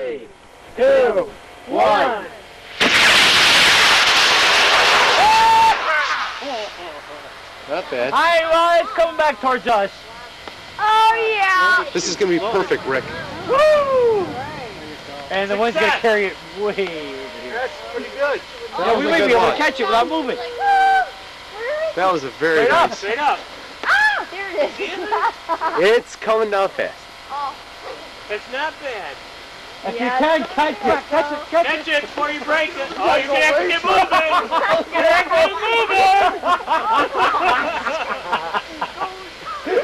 3, 2, 1. Not bad. All right, well, it's coming back towards us. Oh, yeah. This is going to be perfect, Rick. Woo! And the wind's going to carry it way over here. That's pretty good. Yeah, we may be able to catch it without moving. That was a very good. Straight up. Ah, there it is. It's coming down fast. Oh. It's not bad. If you can, catch it before you break it. Oh, you're going to have to get moving. You're going to have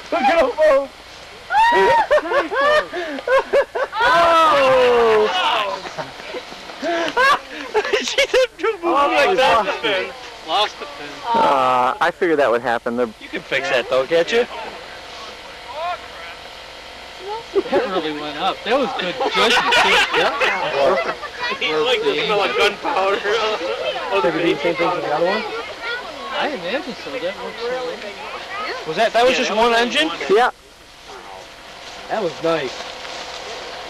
to get moving. Look at him move. Oh! She didn't move. Oh, lost the pin. Lost the pin. I figured that would happen. You can fix that, though, can't you? That really went up. That was good judgment. He liked the smell of gunpowder. Have you seen the same thing as the other one? I imagine so. That works so well. Was that just one engine? Yeah. That was nice.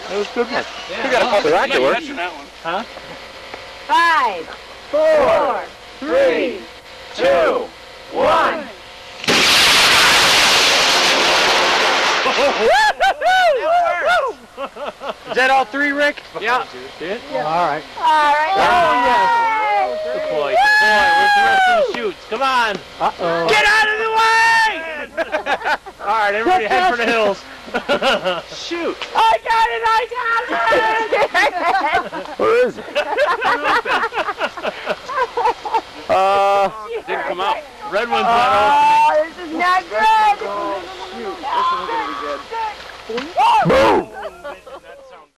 That was good one. Yeah. We got a couple of rocket works. Huh? 5, 4, 3, 2, 1. Is that all three, Rick? Yeah. Yeah. All right. All right. Oh, yes. Good boy. Good boy. Where's the rest of the shoots? Come on. Uh-oh. Get out of the way! All right, everybody head for the hills. Shoot. I got it. I got it. Where is it? Didn't come out. Red one's not on.